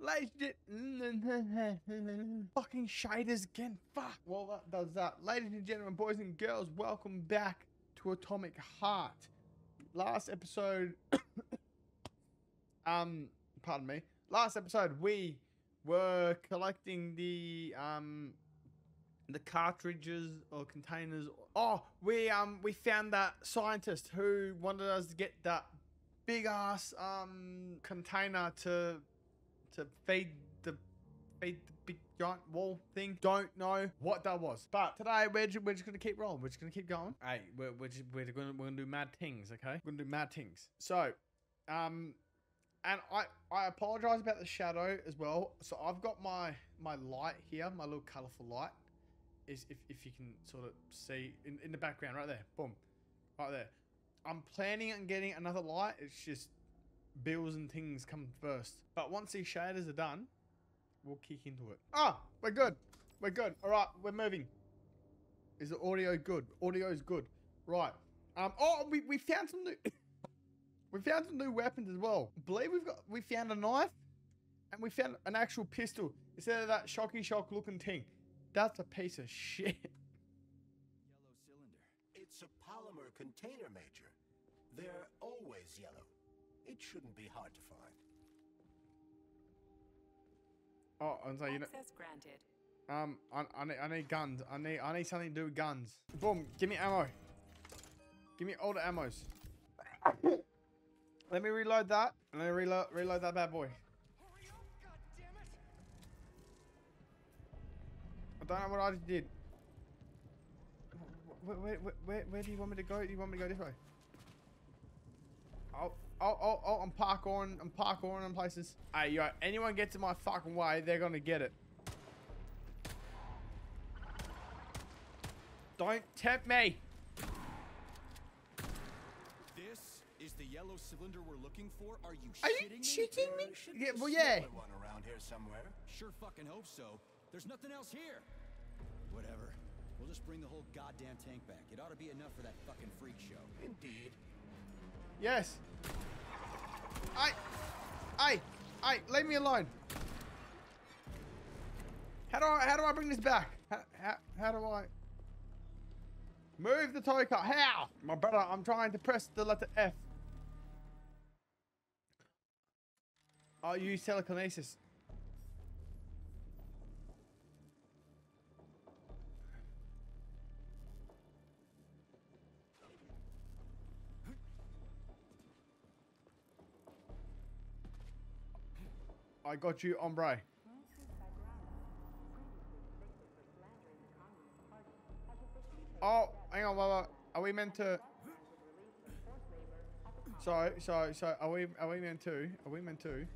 Like, fucking shiders again. Fuck. Well, that does that. Ladies and gentlemen, boys and girls, welcome back to Atomic Heart. Last episode, pardon me. Last episode, we were collecting the cartridges or containers. Oh, we found that scientist who wanted us to get that big ass container to feed the big giant wall thing. Don't know what that was, but today we're just gonna keep rolling. We're just gonna keep going. Hey, we're gonna do mad things, okay? We're gonna do mad things. So, and I apologize about the shadow as well. So I've got my light here, my little colorful light. Is if you can sort of see in the background right there, boom, right there. I'm planning on getting another light. It's just bills and things come first. But once these shaders are done, we'll kick into it. Ah, we're good. We're good. All right, we're moving. Is the audio good? Audio's good. Right. Oh, we found some new. We found some new weapons as well. I believe we found a knife, and we found an actual pistol instead of that shocky shock looking thing. That's a piece of shit. Yellow cylinder. It's a polymer container, Major. They're always yellow. It shouldn't be hard to find. Oh, and so you know. Access granted. I need guns. I need something to do with guns. Boom! Give me ammo. Give me all the ammos. Let me reload that. And then reload that bad boy. Hurry up, goddammit. I don't know what I just did. Where do you want me to go? Do you want me to go this way? Oh, I'm parkouring in places. Hey, yo, anyone gets in my fucking way, they're gonna get it. Don't tempt me. This is the yellow cylinder we're looking for. Are you shitting me? Yeah, well, yeah. One around here somewhere. Sure fucking hope so. There's nothing else here. Whatever. We'll just bring the whole goddamn tank back. It ought to be enough for that fucking freak show. Indeed. Yes. I leave me alone. How do I bring this back? How do I move the toy car? How? My brother, I'm trying to press the letter F. I'll use telekinesis. I got you, hombre. Oh, hang on, wait. Are we meant to? So are we meant to?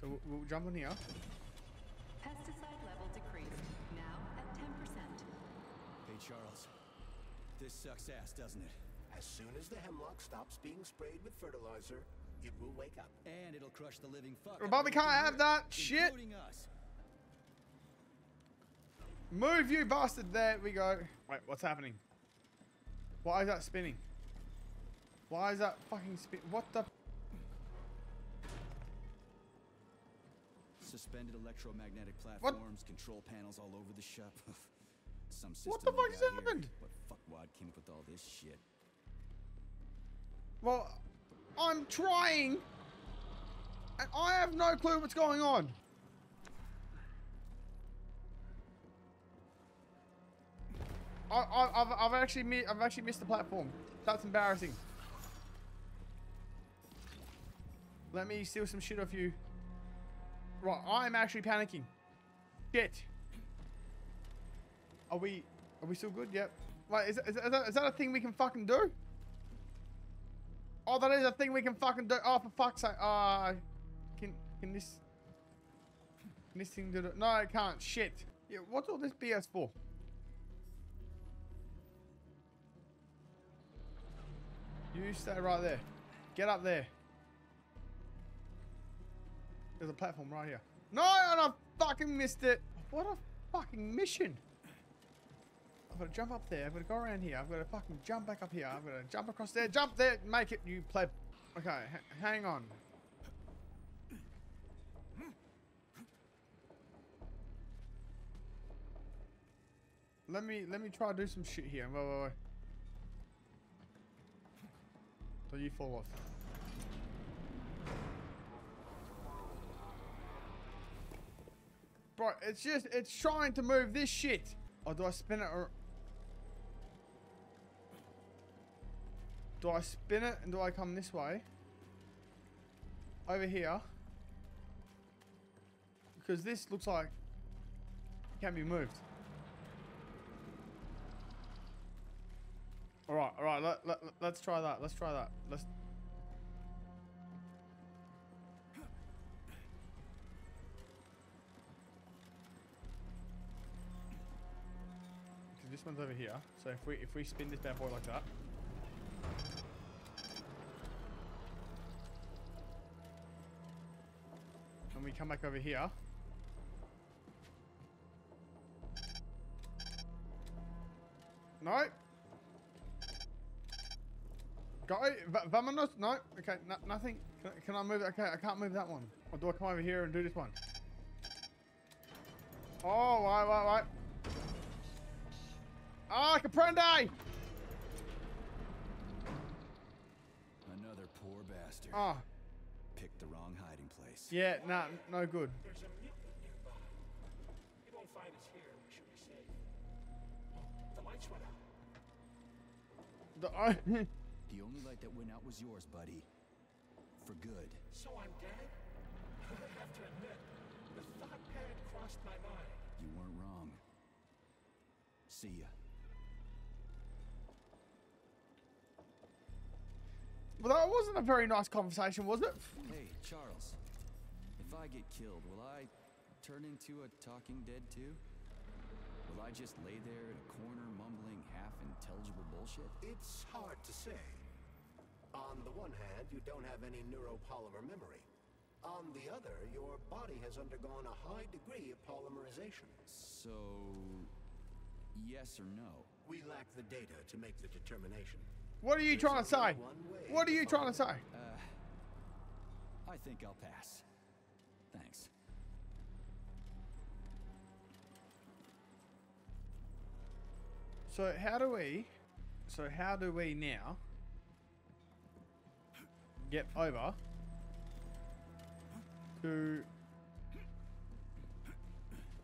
So we'll jump on here. Pesticide level decreased. Now at 10%. Hey Charles, this sucks ass, doesn't it? As soon as the hemlock stops being sprayed with fertilizer, it will wake up, and it'll crush the living fuck. But we can't have that shit. Us. Move, you bastard! There we go. Wait, what's happening? Why is that spinning? Why is that fucking spin? What the? Suspended electromagnetic platforms, what? Control panels all over the shop. Some system. What the fuck has happened? What fuckwad came up with all this shit? Well. I'm trying, and I have no clue what's going on. I've actually missed the platform. That's embarrassing. Let me steal some shit off you. Right, I'm actually panicking. Shit. Are we still good? Yep. Wait, is that a thing we can fucking do? Oh, that is a thing we can fucking do. Oh, for fuck's sake. Can this thing do it? No, it can't. Shit. Yeah, what's all this BS for? You stay right there. Get up there. There's a platform right here. No, and I fucking missed it. What a fucking mission. I've got to jump up there. I've got to go around here. I've got to fucking jump back up here. I've got to jump across there. Jump there. Make it, you pleb. Okay, hang on. Let me try to do some shit here. Wait. Don't you fall off. Bro, it's trying to move this shit. Or do I spin it or... Do I spin it and do I come this way? Over here. Because this looks like it can be moved. Alright, let's try that. Let's... This one's over here, so if we spin this bad boy like that. And we come back over here. No. Go, vamonos, no, okay, nothing. Can I move, okay, I can't move that one. Or do I come over here and do this one? Oh, right. Ah, comprende! Another poor bastard. Ah. Picked the wrong hiding place. Yeah, nah, no good. There's a mutant nearby. He won't find us here. We should be safe. Oh, the lights went out. The only light that went out was yours, buddy. For good. So I'm dead? I have to admit, the thought pad crossed my mind. You weren't wrong. See ya. Well, that wasn't a very nice conversation, was it? Hey, Charles. If I get killed, will I turn into a talking dead too? Will I just lay there in a corner mumbling half-intelligible bullshit? It's hard to say. On the one hand, you don't have any neuropolymer memory. On the other, your body has undergone a high degree of polymerization. So... yes or no? We lack the data to make the determination. What are you trying to say? What are you trying to say? I think I'll pass. Thanks. So how do we now get over to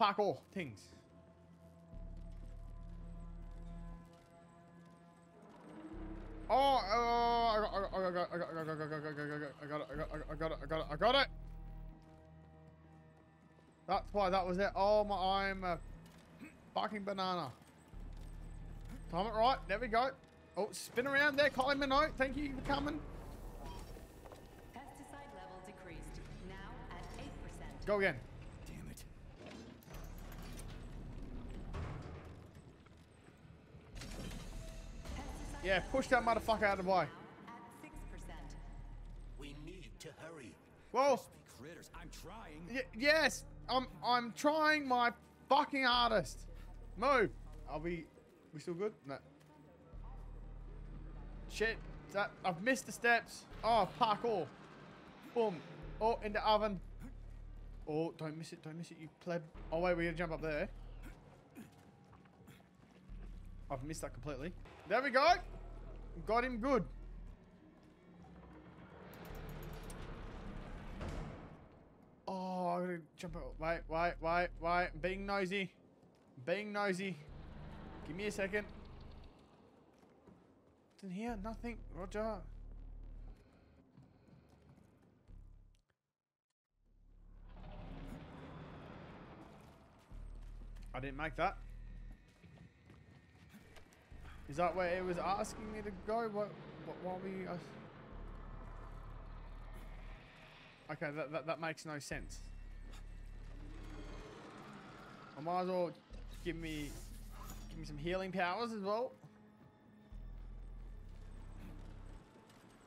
parkour things? Oh, I got it. That's why that was it. Oh my, I'm a fucking banana. Time it right. There we go. Oh, spin around there, Colin Minot. Thank you for coming. Pesticide level decreased. Now at 8%. Go again. Damn it. Yeah, push that motherfucker out of the way. We need to hurry. Whoa! Critters, I'm trying. Yes, I'm trying my fucking hardest. Move. Are we still good? No. Shit, that I've missed the steps. Oh, parkour. Boom. Oh, in the oven. Oh, don't miss it, you pleb. Oh wait, we gotta jump up there. I've missed that completely. There we go. Got him good. Oh, I'm gonna jump out. Wait. I'm being nosy. Give me a second. It's in here. Nothing. Roger. I didn't make that. Is that where it was asking me to go? What were you... Okay, that makes no sense. I might as well give me some healing powers as well.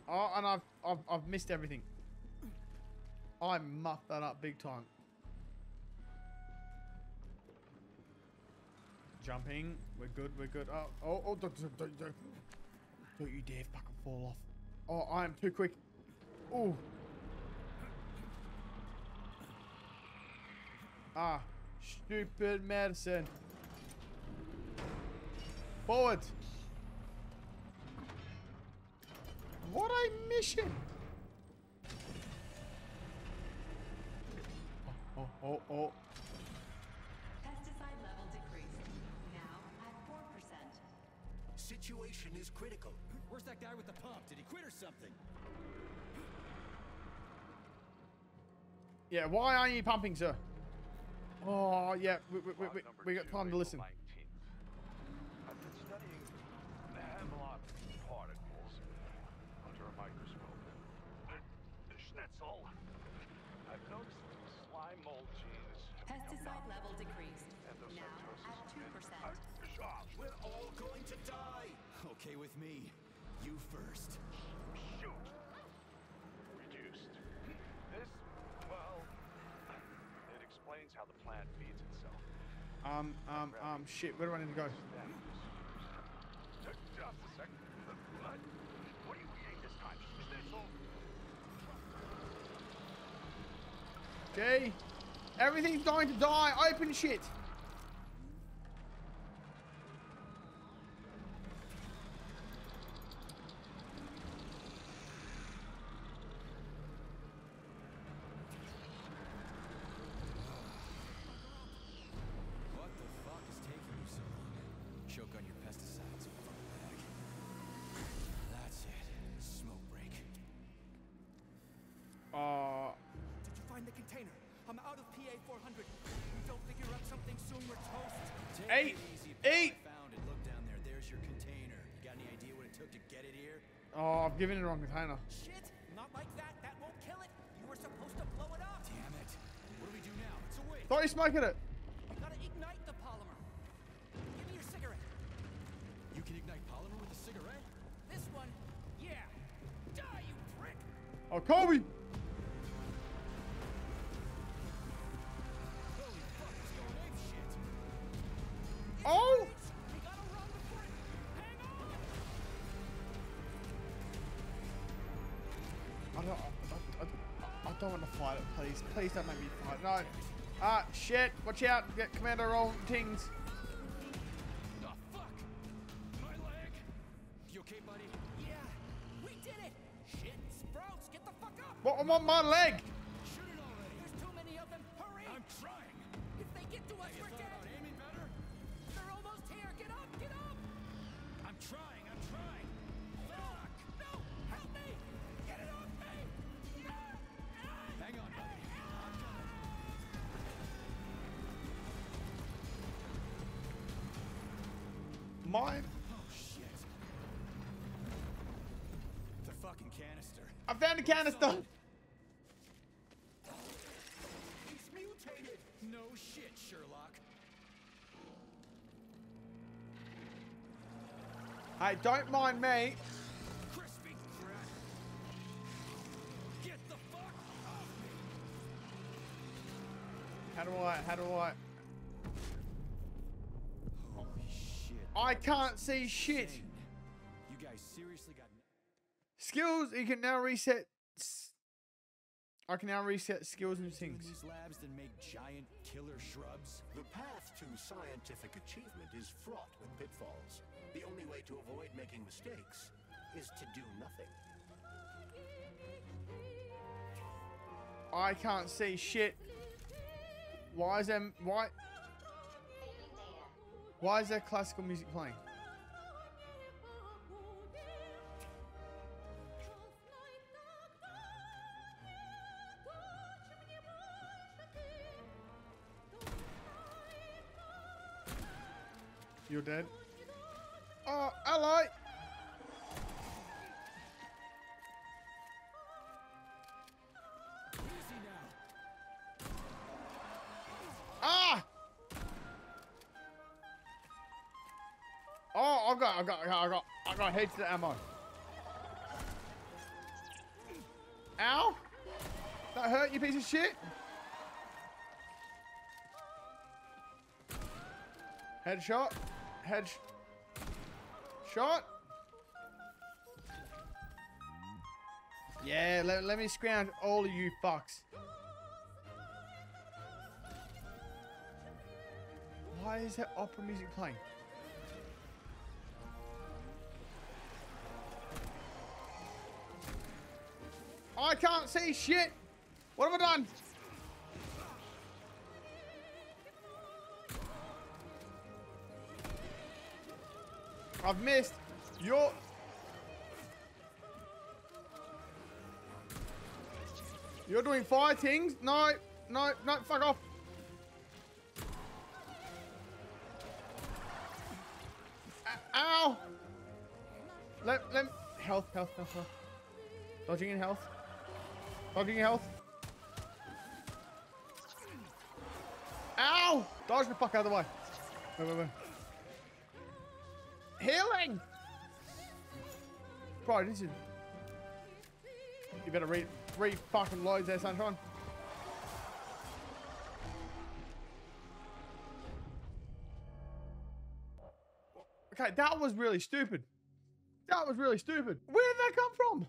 Oh, and I've missed everything. I muffed that up big time. Jumping, we're good. Oh, don't you dare fucking fall off. Oh, I am too quick. Oh. Ah, stupid medicine. Forward! What a mission! Oh, oh, oh. Pesticide level decreased. Now at 4%. Situation is critical. Where's that guy with the pump? Did he quit or something? Yeah, why aren't you pumping, sir? Oh, yeah, we got time to listen. I've been studying the Hamelot particles under a microscope. Schnitzel. I've noticed slime mold genes. Pesticide level decreased. Now at 2%. We're all going to die. Okay with me. You first. Shoot. Reduced. This, well, it explains how the plant feeds itself. Shit, where do I need to go? Just a second. What are you eating this time? Schnitzel? Okay. Everything's going to die. Open shit. Giving it the wrong container. Shit! Not like that. That won't kill it. You were supposed to blow it up. Damn it! What do we do now? It's a waste. Thought you smoking it. You gotta ignite the polymer. Give me your cigarette. You can ignite polymer with a cigarette? This one, yeah. Die, you prick! Oh, Kobe! Holy fuck! It's going ape shit. Oh! I don't want to fight it, please. Please don't make me fight. No. Ah, shit. Watch out. Get Commander roll tings. The fuck? My leg. You okay, buddy? Yeah. We did it. Shit, Sprouts, get the fuck up. What? I'm on my leg. Shoot it already. There's too many of them. Hurry. I'm trying. If they get to us, we're dead. About aiming better? They're almost here. Get up. Get up. I'm trying. I'm trying. Fuck. No. Help me. Get it off me. Hang on, buddy. I'm coming. Mine. Oh shit! The fucking canister. I found a canister. It's mutated. No shit, Sherlock. Hey, don't mind me. Crispy crap. Get the fuck. How do I? Holy shit. I can't see shit. You guys seriously got skills. You can now reset. I can now reset skills and things. These labs that make giant killer shrubs. The path to scientific achievement is fraught with pitfalls. The only way to avoid making mistakes is to do nothing. I can't see shit. Why is there classical music playing? You're dead. Oh, ally! Ah! Oh, I got heads to the ammo. Ow! That hurt, you piece of shit. Headshot. Shot. Yeah, let me scrounge all of you fucks. Why is there opera music playing? can't say shit. What have I done? I've missed your... You're doing fire things? No, no, no, fuck off. Ow! Let health. Dodging in health. Dodging in health. Ow! Dodge the fuck out of the way. Wait. Healing! Bro, this is... You better read fucking loads there, sunshine. Okay, that was really stupid. That was really stupid. Where did that come from?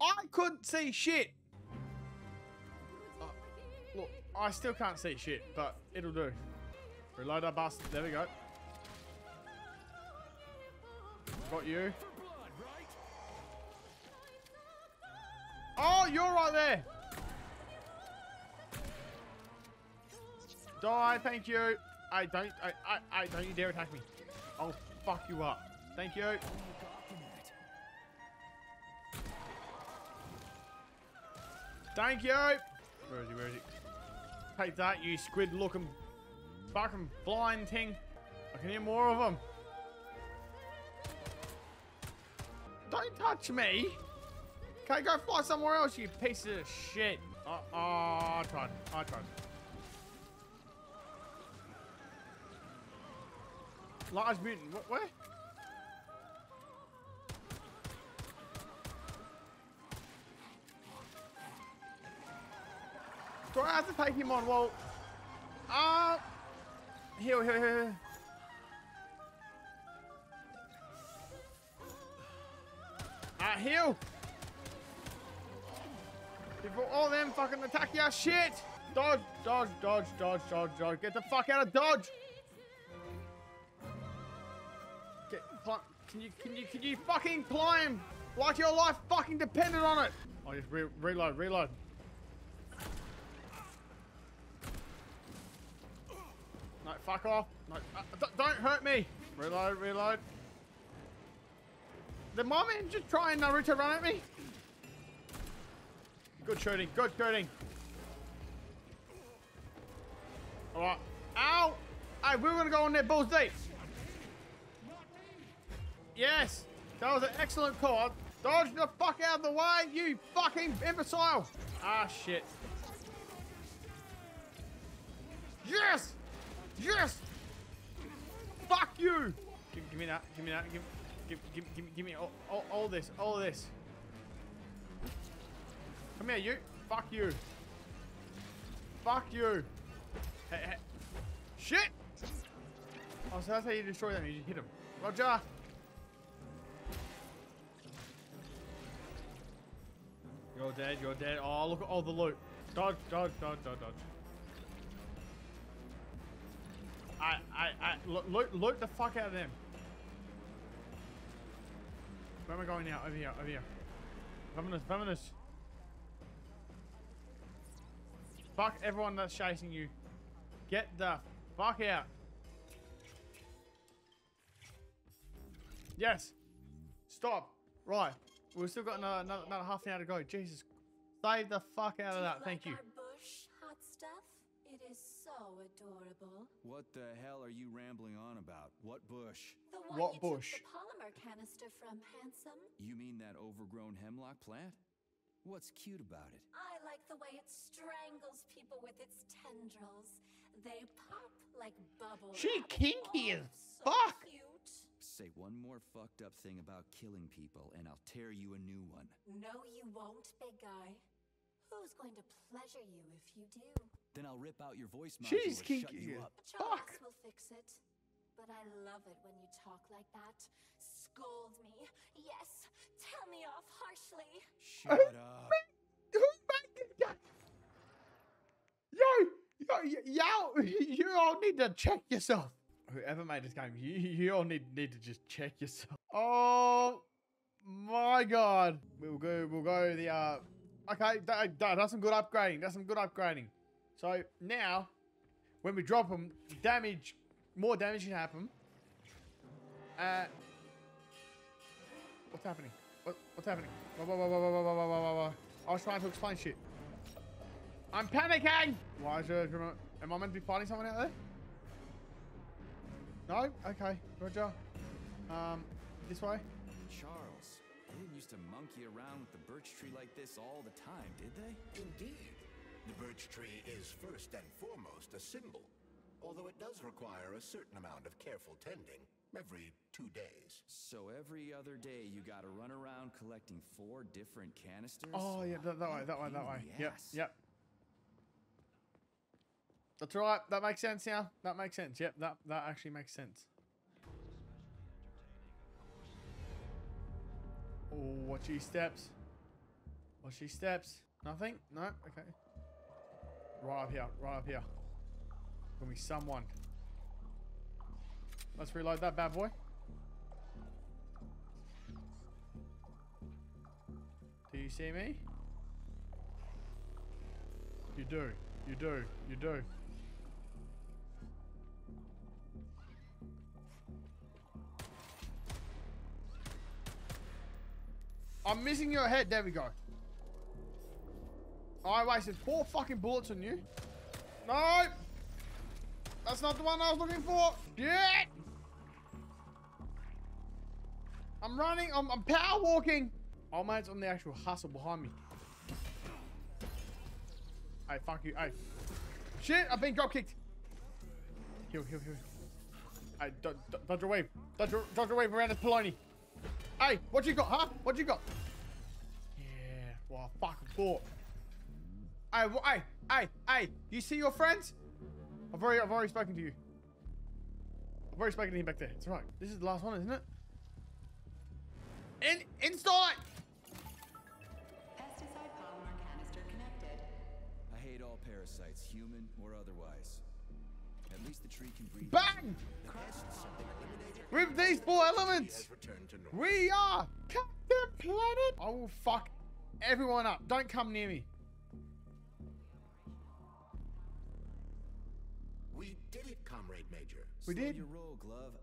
I couldn't see shit. Look, I still can't see shit, but it'll do. Reload that bastard. There we go. Got you. Oh, you're right there. Die, thank you. I don't you dare attack me. I'll fuck you up. Thank you. Thank you. Where is he? Where is he? Take that, you squid-looking fucking blind thing. I can hear more of them. Don't touch me. Okay, go fly somewhere else, you piece of shit. Oh, I tried. Large mutant, what, where? Do I have to take him on? Well, Here. Heal! Before all them fucking attack your shit! Dodge. Get the fuck out of dodge! Get, can you fucking climb? Like your life fucking depended on it! I just reload. No, fuck off. No, don't hurt me! Reload. Did my man just try and Naruto run at me? Good shooting. Alright. Ow! Hey, we were gonna go on there balls deep. Yes! That was an excellent call. Dodge the fuck out of the way, you fucking imbecile! Ah, shit. Yes! Yes! Fuck you! Give me that. Give me all this. Come here, you. Fuck you. Hey. Shit! Oh, so that's how you destroy them. You just hit them. Roger. You're dead. Oh, look at all the loot. Dodge. Loot the fuck out of them. Where am I going now? Over here. Feminist. Fuck everyone that's chasing you. Get the fuck out. Yes. Stop. Right. We've still got another half an hour to go. Jesus. Save the fuck out of that. Thank you. Bush hot stuff? It is so adorable. What the hell are you rambling on about? What bush? What bush? The polymer canister from Handsome. You mean that overgrown hemlock plant? What's cute about it? I like the way it strangles people with its tendrils. They pop like bubbles. She kinky as fuck. So cute. Say one more fucked up thing about killing people and I'll tear you a new one. No, you won't, big guy. Who's going to pleasure you if you do? Then I'll rip out your voice module and shut you up. Fuck. Will fix it. But I love it when you talk like that. Scold me. Yes. Tell me off harshly. Shut up. Yo, you all need to check yourself. Whoever made this game, you all need to just check yourself. Oh my god. We'll go the Okay, that's some good upgrading. That's some good upgrading. So now, when we drop them, damage, more damage can happen. What's happening? What's happening? I was trying to explain shit. I'm panicking! Why is there a remote? Am I meant to be fighting someone out there? No? Okay, Roger. This way. Charles, they didn't used to monkey around with the birch tree like this all the time, did they? Indeed. The birch tree is first and foremost a symbol, although it does require a certain amount of careful tending every 2 days. So every other day you gotta run around collecting 4 different canisters? Oh yeah, that way. Yep. That's right, that makes sense now. That makes sense, yep, that actually makes sense. Oh, watch these steps. Watch these steps. Nothing? No? Okay. Right up here. Gonna be someone. Let's reload that bad boy. Do you see me? You do. I'm missing your head. There we go. I wasted 4 fucking bullets on you. No! That's not the one I was looking for. Yeah! I'm running. I'm power walking. Oh, mate's on the actual hustle behind me. Hey, fuck you. Hey. Shit, I've been drop kicked. Heal. Hey, dodge your wave. Dodge your wave around this polony. Hey, what you got, huh? What you got? Yeah, well, I fucking thought. Hey, you see your friends? I've already spoken to you. I've already spoken to him back there. It's right. This is the last one, isn't it? Install it! Pesticide polymer canister connected. I hate all parasites, human or otherwise. At least the tree can breathe. Bang! With these 4 elements, we are Captain Planet. I will fuck everyone up. Don't come near me. We did it, Comrade Major. We did.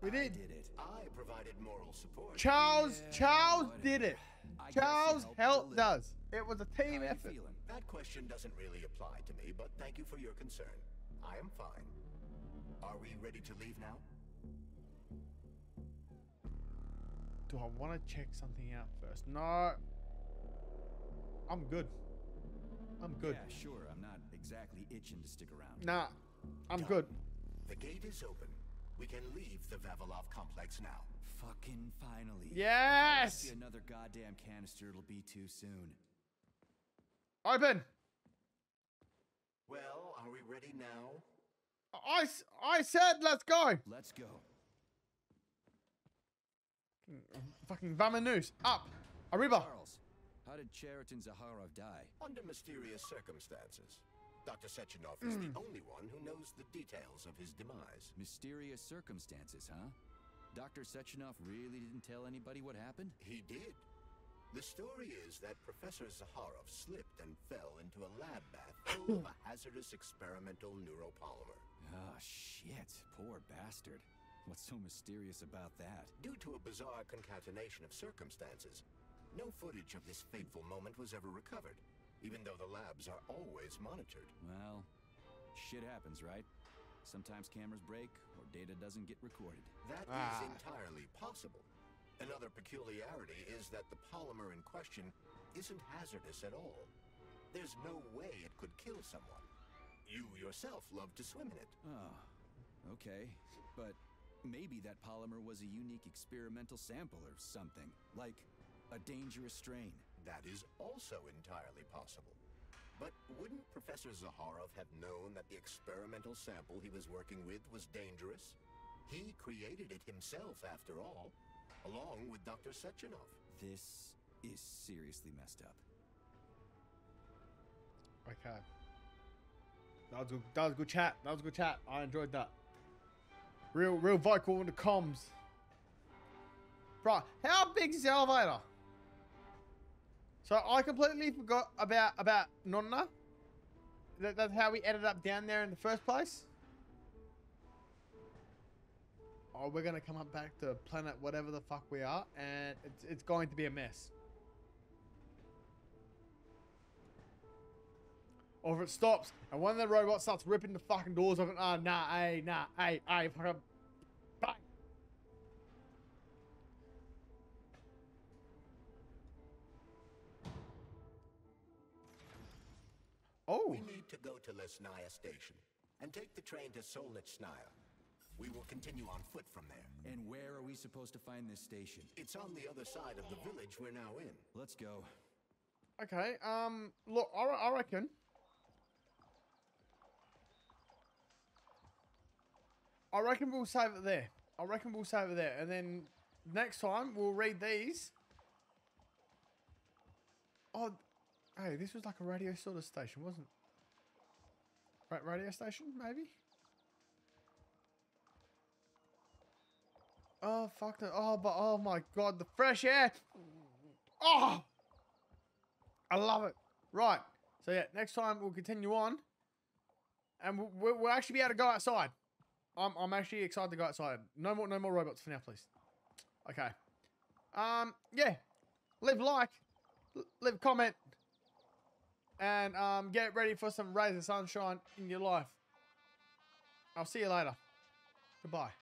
We did it. I provided moral support. Charles did it. Charles helped us. It was a team effort. That question doesn't really apply to me, but thank you for your concern. I am fine. Are we ready to leave now? Do I want to check something out first? No. I'm good. Yeah, sure. I'm not exactly itching to stick around. Nah. I'm good. The gate is open. We can leave the Vavilov complex now. Fucking finally. Yes! If I see another goddamn canister, it'll be too soon. Open! Well, are we ready now? I said let's go! Let's go. Fucking vamoose. Up! Arriba! Charles, how did Chariton Zakharov die? Under mysterious circumstances. Dr. Sechenov is the only one who knows the details of his demise. Mysterious circumstances, huh? Dr. Sechenov really didn't tell anybody what happened? He did. The story is that Professor Zakharov slipped and fell into a lab bath full of a hazardous experimental neuropolymer. Ah, shit. Poor bastard. What's so mysterious about that? Due to a bizarre concatenation of circumstances, no footage of this fateful moment was ever recovered, even though the labs are always monitored. Well, shit happens, right? Sometimes cameras break or data doesn't get recorded. That is entirely possible. Another peculiarity is that the polymer in question isn't hazardous at all. There's no way it could kill someone. You yourself love to swim in it. Oh, okay. But maybe that polymer was a unique experimental sample or something, like a dangerous strain. That is also entirely possible. But wouldn't Professor Zakharov have known that the experimental sample he was working with was dangerous? He created it himself, after all, along with Dr. Sechenov. This is seriously messed up. Okay. That was a good chat. I enjoyed that. Real vocal on the comms. Bro, how big is the elevator? So I completely forgot about Nonna. That's how we ended up down there in the first place. Oh, we're going to come up back to planet whatever the fuck we are, and it's going to be a mess. Or if it stops, and one of the robots starts ripping the fucking doors off, and oh, nah, fucking bang. Oh. We need to go to Lesnaya Station and take the train to Solich Naya. We will continue on foot from there. And where are we supposed to find this station? It's on the other side of the village we're now in. Let's go. Okay, look, I reckon. We'll save it there. And then next time we'll read these. Oh, hey, this was like a radio sort of station, wasn't it? Right, radio station, maybe? Oh, fuck no. Oh, but oh my god, the fresh air. Oh! I love it. Right. So, yeah, next time we'll continue on. And we'll actually be able to go outside. I'm actually excited to go outside. No more robots for now, please. Okay. Yeah. Leave like. Leave comment. And get ready for some rays of sunshine in your life. I'll see you later. Goodbye.